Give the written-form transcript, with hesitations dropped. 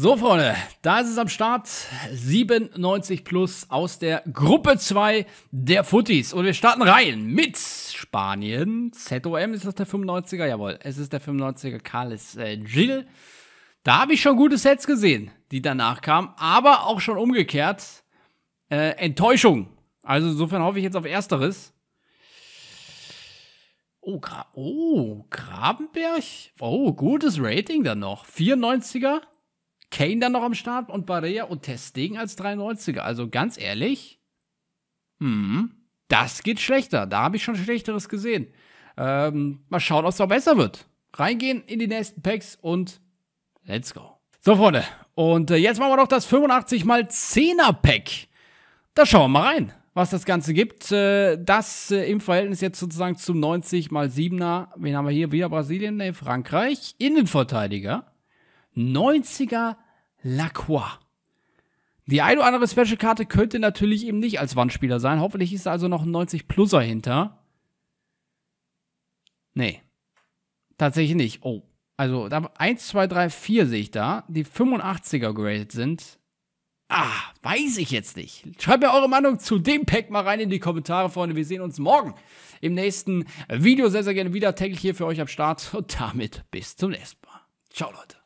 So, Freunde, da ist es am Start. 97 plus aus der Gruppe 2 der Futtis. Und wir starten rein mit Spanien. ZOM, ist das der 95er? Jawohl, es ist der 95er Carles Gil. Da habe ich schon gute Sets gesehen, die danach kamen. Aber auch schon umgekehrt. Enttäuschung. Also insofern hoffe ich jetzt auf Ersteres. Oh, Grabenberg. Oh, gutes Rating dann noch. 94er. Kane dann noch am Start und Barella und Testdegen als 93er. Also ganz ehrlich, das geht schlechter. Da habe ich schon Schlechteres gesehen. Mal schauen, ob es noch besser wird. Reingehen in die nächsten Packs und let's go. So, Freunde. Und jetzt machen wir noch das 85×10er Pack. Da schauen wir mal rein, was das Ganze gibt. Das im Verhältnis jetzt sozusagen zum 90×7er. Wen haben wir hier? Wieder Brasilien? Nee, Frankreich. Innenverteidiger. 90er Lacroix. Die eine oder andere Special-Karte könnte natürlich eben nicht als Wandspieler sein. Hoffentlich ist da also noch ein 90-Pluser hinter. Nee. Tatsächlich nicht. Oh. Also, da 1, 2, 3, 4 sehe ich da, die 85er geratet sind. Ah, weiß ich jetzt nicht. Schreibt mir eure Meinung zu dem Pack mal rein in die Kommentare, Freunde. Wir sehen uns morgen im nächsten Video sehr, sehr gerne wieder. Täglich hier für euch am Start. Und damit bis zum nächsten Mal. Ciao, Leute.